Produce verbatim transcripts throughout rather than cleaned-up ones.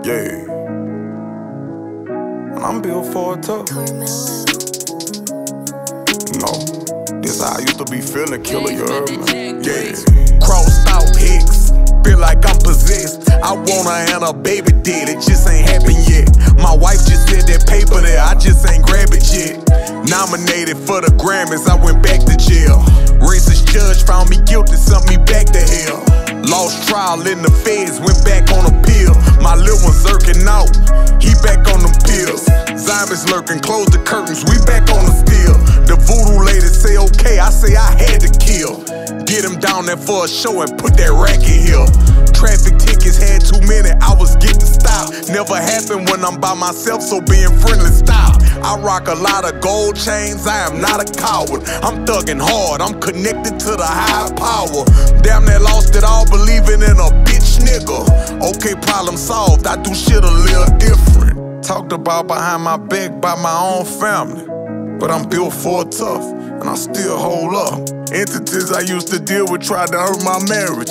Yeah. And I'm built for it too. No, this how I used to be feeling, killer, you heard me? Yeah. Crossed out Hicks, feel like I'm possessed. I want her and her baby did, it just ain't happened yet. My wife just said that paper there, I just ain't grab it yet. Nominated for the Grammys, I went back to jail. Racist judge found me guilty, sent me back to hell. Lost trial in the feds, went back on appeal. My little one's lurking out, he back on them pills. Zombies lurking, close the curtains, we back on the steel. The voodoo lady say okay, I say I had to kill. Get him down there for a show and put that rack in here. Traffic tickets had too many, I was getting stopped. Never happened when I'm by myself, so being friendly stop. I rock a lot of gold chains, I am not a coward. I'm thugging hard, I'm connected to the higher power. Damn, that lost it all, believing in a bitch nigga. Okay, problem solved, I do shit a little different. Talked about behind my back by my own family, but I'm built for it tough, and I still hold up. Entities I used to deal with tried to hurt my marriage,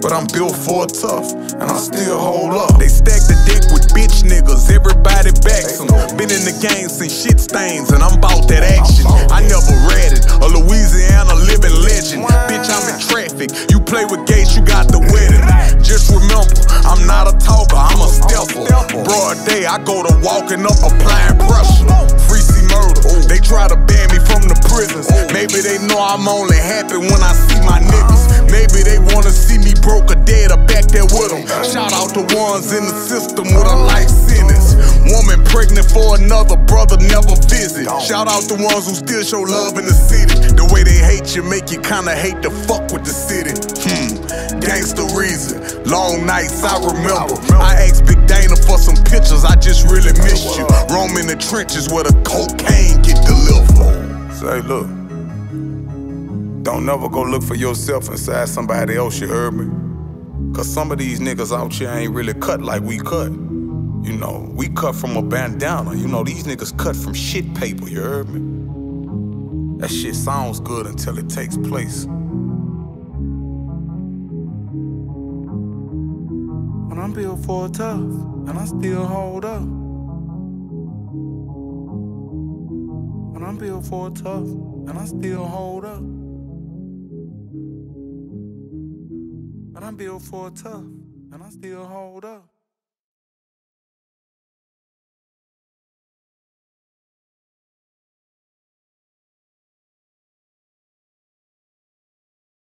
but I'm built for it tough, and I still hold up. They stack the dick with bitch niggas, everybody backs them. Been in the game since shit stains, and I'm about that action. I never read it, a Louisiana living legend. Bitch, I'm in traffic, you play with Gates, you got the wedding. Just remember, I'm not a talker, I'm a stepper. Broad day, I go to walking up, applying pressure. Free C murder, they try to ban me from the prisons. Maybe they know I'm only happy when I see my niggas. Maybe they wanna see me broke or dead or back there with them. Shout out to ones in the system with a life sentence. Woman pregnant for another brother never visit. Shout out to ones who still show love in the city. The way they hate you make you kinda hate to fuck with the city. Hmm, gangsta reason, long nights I remember. I asked Big Dana for some pictures, I just really missed you. Roaming the trenches where the cocaine get delivered. Say look, don't never go look for yourself inside somebody else, you heard me? Cause some of these niggas out here ain't really cut like we cut. You know, we cut from a bandana. You know, these niggas cut from shit paper, you heard me? That shit sounds good until it takes place. When I'm built for it tough, and I still hold up. When I'm built for it tough, and I still hold up. But I'm built for it tough, and I still hold up.